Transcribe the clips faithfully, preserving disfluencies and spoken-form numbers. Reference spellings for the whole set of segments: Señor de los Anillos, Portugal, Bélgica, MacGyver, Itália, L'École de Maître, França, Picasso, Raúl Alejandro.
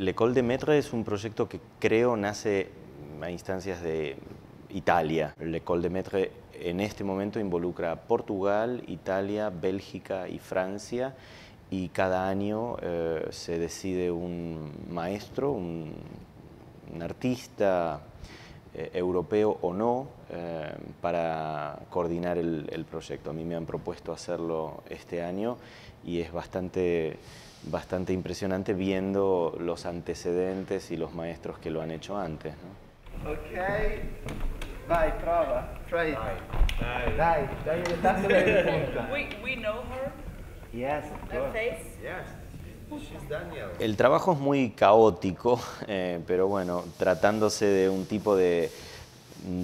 L'École de Maître es un proyecto que creo nace a instancias de Italia. L'École de Maître en este momento involucra a Portugal, Italia, Bélgica y Francia, y cada año eh, se decide un maestro, un, un artista eh, europeo o no, eh, para coordinar el, el proyecto. A mí me han propuesto hacerlo este año y es bastante... bastante impresionante viendo los antecedentes y los maestros que lo han hecho antes, ¿no? Ok, vai, prueba, try it. Dai, dai, dai, that's very we, we know her. Yes, of course. Her face. Yes. El trabajo es muy caótico, eh, pero bueno, tratándose de un tipo de,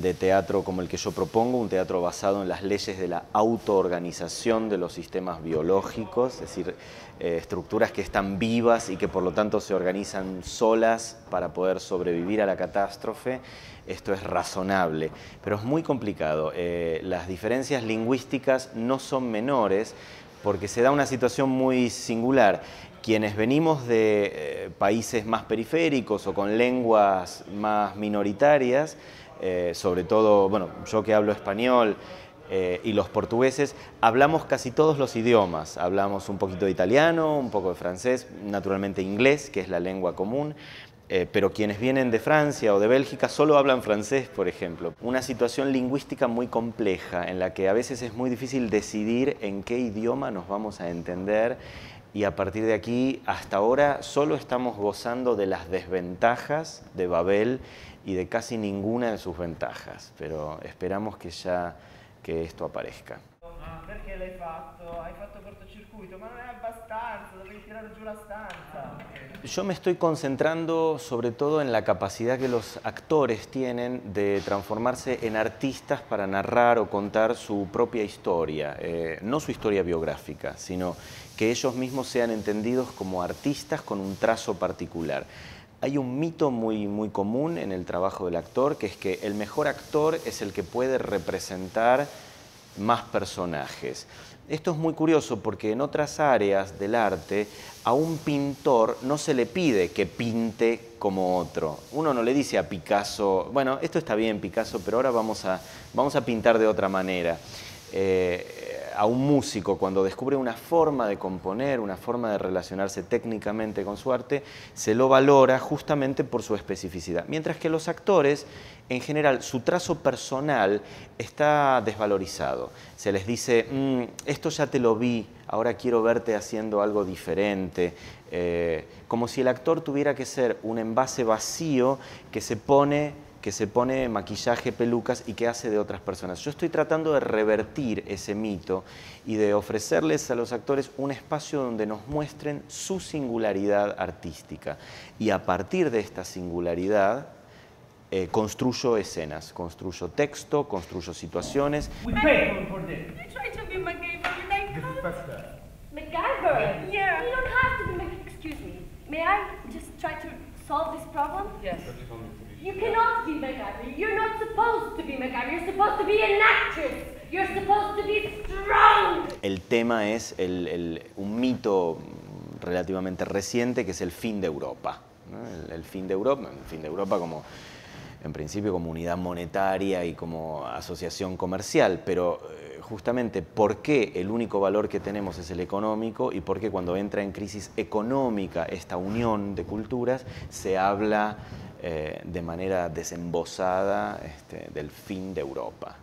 de teatro como el que yo propongo, un teatro basado en las leyes de la autoorganización de los sistemas biológicos, es decir, eh, estructuras que están vivas y que por lo tanto se organizan solas para poder sobrevivir a la catástrofe. Esto es razonable, pero es muy complicado. Eh, las diferencias lingüísticas no son menores porque se da una situación muy singular. Quienes venimos de eh, países más periféricos o con lenguas más minoritarias, Eh, sobre todo, bueno, yo que hablo español eh, y los portugueses, hablamos casi todos los idiomas. Hablamos un poquito de italiano, un poco de francés, naturalmente inglés, que es la lengua común, eh, pero quienes vienen de Francia o de Bélgica solo hablan francés, por ejemplo. Una situación lingüística muy compleja, en la que a veces es muy difícil decidir en qué idioma nos vamos a entender, y a partir de aquí, hasta ahora, solo estamos gozando de las desventajas de Babel y de casi ninguna de sus ventajas, pero esperamos que ya que esto aparezca. Ah, perché l'hai fatto? Hai fatto cortocircuito, ma non è abbastanza, dovevi tirare giù la stanza. Yo me estoy concentrando sobre todo en la capacidad que los actores tienen de transformarse en artistas para narrar o contar su propia historia, eh, no su historia biográfica, sino que ellos mismos sean entendidos como artistas con un trazo particular. Hay un mito muy, muy común en el trabajo del actor, que es que el mejor actor es el que puede representar más personajes. Esto es muy curioso porque en otras áreas del arte a un pintor no se le pide que pinte como otro. Uno no le dice a Picasso, bueno, esto está bien Picasso, pero ahora vamos a, vamos a pintar de otra manera. Eh, a un músico, cuando descubre una forma de componer, una forma de relacionarse técnicamente con su arte, se lo valora justamente por su especificidad. Mientras que los actores, en general, su trazo personal está desvalorizado. Se les dice, mmm, esto ya te lo vi, ahora quiero verte haciendo algo diferente. Eh, como si el actor tuviera que ser un envase vacío que se pone... que se pone maquillaje, pelucas y que hace de otras personas. Yo estoy tratando de revertir ese mito y de ofrecerles a los actores un espacio donde nos muestren su singularidad artística. Y a partir de esta singularidad eh, construyo escenas, construyo texto, construyo situaciones. You cannot be MacGyver. You're not supposed to be MacGyver. You're supposed to be an actress. You're supposed to be strong. El tema es el, el, un mito relativamente reciente que es el fin de Europa, ¿no? El, el fin de Europa, el fin de Europa como en principio como unidad monetaria y como asociación comercial, pero justamente por qué el único valor que tenemos es el económico y por qué cuando entra en crisis económica esta unión de culturas se habla Eh, de manera desembosada este, del fin de Europa.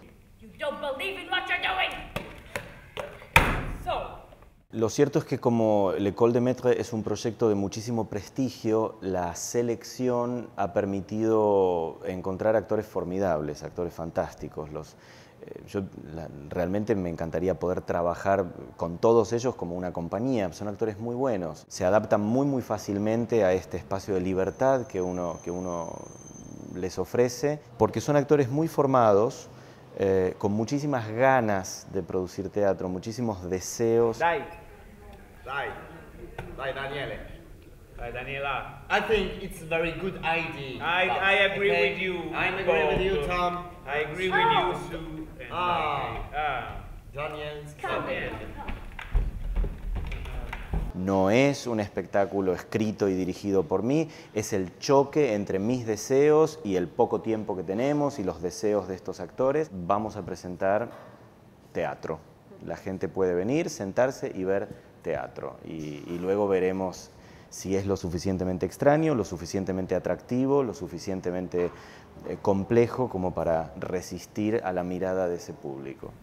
Lo cierto es que como L'École de Maître es un proyecto de muchísimo prestigio, la selección ha permitido encontrar actores formidables, actores fantásticos. Los, eh, yo la, realmente me encantaría poder trabajar con todos ellos como una compañía, son actores muy buenos. Se adaptan muy, muy fácilmente a este espacio de libertad que uno, que uno les ofrece, porque son actores muy formados, eh, con muchísimas ganas de producir teatro, muchísimos deseos. Dai. Dai, dai Daniele, dai Daniela. I think it's a very good idea. I, Tom, I agree okay. with you. I agree Both. with you, Tom. I agree oh. with you, Sue. And ah, ah. Daniel. Daniel. No es un espectáculo escrito y dirigido por mí, es el choque entre mis deseos y el poco tiempo que tenemos y los deseos de estos actores. Vamos a presentar teatro. La gente puede venir, sentarse y ver teatro. Y, y luego veremos si es lo suficientemente extraño, lo suficientemente atractivo, lo suficientemente complejo como para resistir a la mirada de ese público.